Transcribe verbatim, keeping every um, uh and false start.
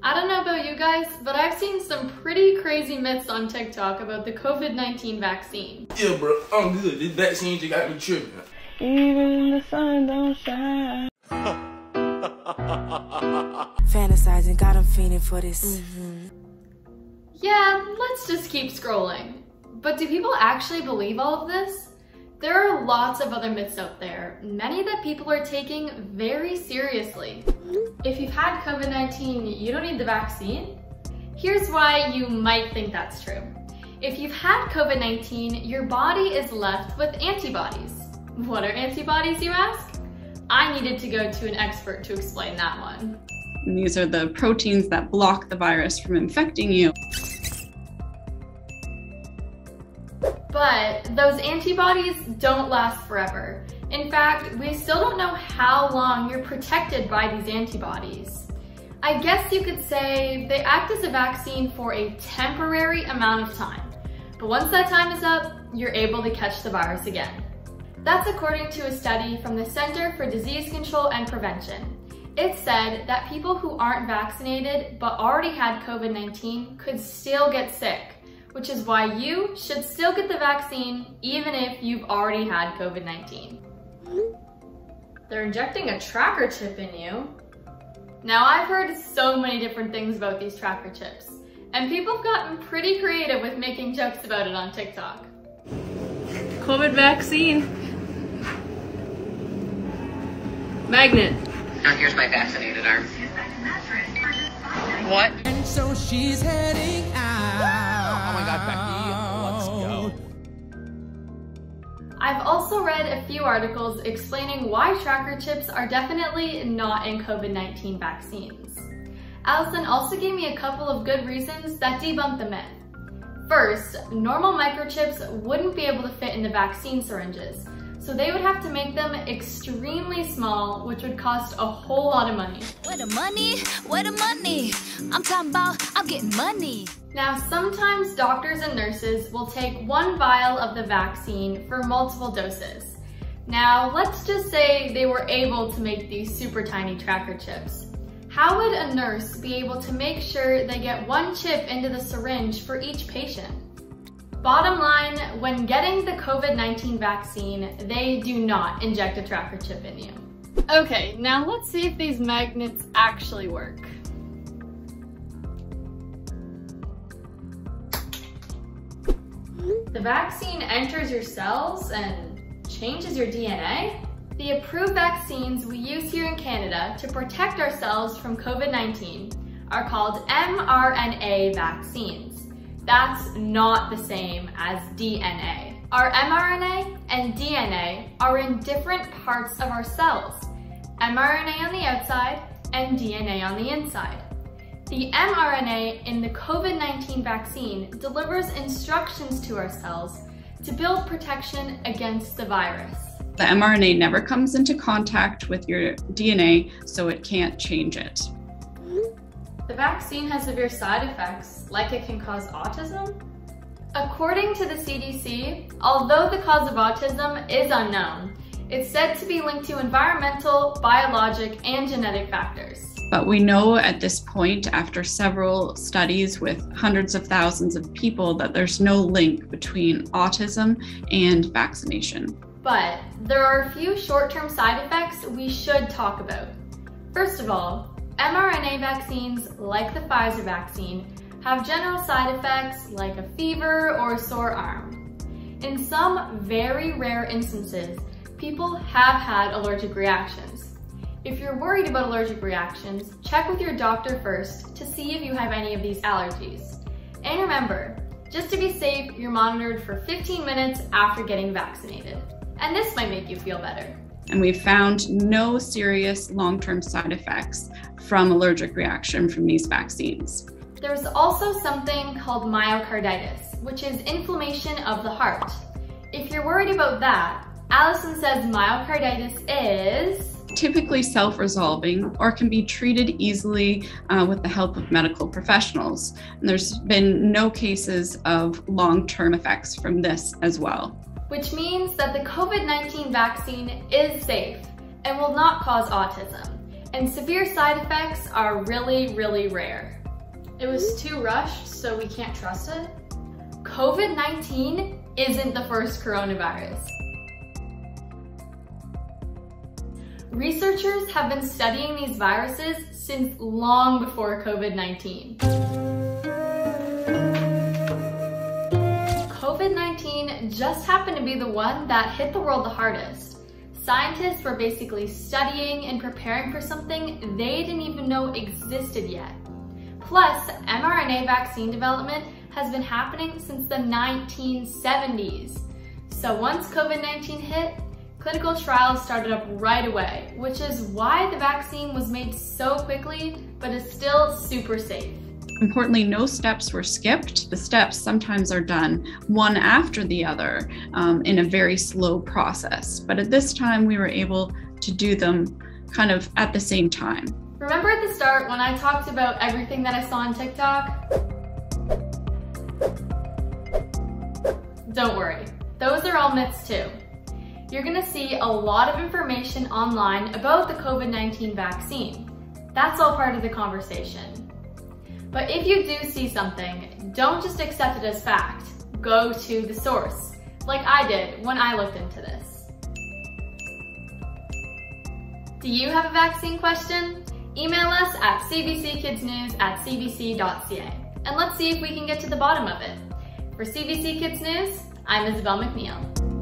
I don't know about you guys, but I've seen some pretty crazy myths on TikTok about the COVID nineteen vaccine. Yeah, bro, I'm good. This vaccine just got me tripping. Even the sun don't shine. Fantasizing, God, I'm fiending for this. Mm-hmm. Yeah, let's just keep scrolling. But do people actually believe all of this? There are lots of other myths out there, many that people are taking very seriously. If you've had COVID nineteen, you don't need the vaccine. Here's why you might think that's true. If you've had COVID nineteen, your body is left with antibodies. What are antibodies, you ask? I needed to go to an expert to explain that one. And these are the proteins that block the virus from infecting you. But those antibodies don't last forever. In fact, we still don't know how long you're protected by these antibodies. I guess you could say they act as a vaccine for a temporary amount of time. But once that time is up, you're able to catch the virus again. That's according to a study from the Center for Disease Control and Prevention. It said that people who aren't vaccinated but already had COVID nineteen could still get sick, which is why you should still get the vaccine even if you've already had COVID nineteen. They're injecting a tracker chip in you. Now, I've heard so many different things about these tracker chips, and people have gotten pretty creative with making jokes about it on TikTok. COVID vaccine. Magnet. Now here's my vaccinated arm. What? And so she's heading out. Oh my God, Becky, let's go. I've also read a few articles explaining why tracker chips are definitely not in COVID nineteen vaccines. Allison also gave me a couple of good reasons that debunk the myth. First, normal microchips wouldn't be able to fit into vaccine syringes, so they would have to make them extremely small, which would cost a whole lot of money. Where the money? Where the money? I'm talking about, I'm getting money. Now, sometimes doctors and nurses will take one vial of the vaccine for multiple doses. Now, let's just say they were able to make these super tiny tracker chips. How would a nurse be able to make sure they get one chip into the syringe for each patient? Bottom line, when getting the COVID nineteen vaccine, they do not inject a tracker chip in you. Okay, now let's see if these magnets actually work. The vaccine enters your cells and changes your D N A. The approved vaccines we use here in Canada to protect ourselves from COVID nineteen are called m R N A vaccines. That's not the same as D N A. Our m R N A and D N A are in different parts of our cells. m R N A on the outside and D N A on the inside. The m R N A in the COVID nineteen vaccine delivers instructions to our cells to build protection against the virus. The m R N A never comes into contact with your D N A, so it can't change it. The vaccine has severe side effects, like it can cause autism. According to the C D C, although the cause of autism is unknown, it's said to be linked to environmental, biologic, and genetic factors. But we know at this point, after several studies with hundreds of thousands of people, that there's no link between autism and vaccination. But there are a few short-term side effects we should talk about. First of all, m R N A vaccines, like the Pfizer vaccine, have general side effects like a fever or a sore arm. In some very rare instances, people have had allergic reactions. If you're worried about allergic reactions, check with your doctor first to see if you have any of these allergies. And remember, just to be safe, you're monitored for fifteen minutes after getting vaccinated. And this might make you feel better. And we found no serious long-term side effects from allergic reaction from these vaccines. There's also something called myocarditis, which is inflammation of the heart. If you're worried about that, Allison says myocarditis is typically self-resolving or can be treated easily uh, with the help of medical professionals. And there's been no cases of long-term effects from this as well. Which means that the COVID nineteen vaccine is safe and will not cause autism. and severe side effects are really, really rare. It was too rushed, so we can't trust it. COVID nineteen isn't the first coronavirus. Researchers have been studying these viruses since long before COVID nineteen. COVID nineteen just happened to be the one that hit the world the hardest. Scientists were basically studying and preparing for something they didn't even know existed yet. Plus, mRNA vaccine development has been happening since the nineteen seventies. So once COVID nineteen hit, clinical trials started up right away, which is why the vaccine was made so quickly, but is still super safe. Importantly, no steps were skipped. The steps sometimes are done one after the other um, in a very slow process. But at this time, we were able to do them kind of at the same time. Remember at the start when I talked about everything that I saw on TikTok? Don't worry, those are all myths too. You're gonna see a lot of information online about the COVID nineteen vaccine. That's all part of the conversation. But if you do see something, don't just accept it as fact. Go to the source, like I did when I looked into this. Do you have a vaccine question? Email us at c b c kids news at c b c dot c a and let's see if we can get to the bottom of it. For C B C Kids News, I'm Isabelle McNeil.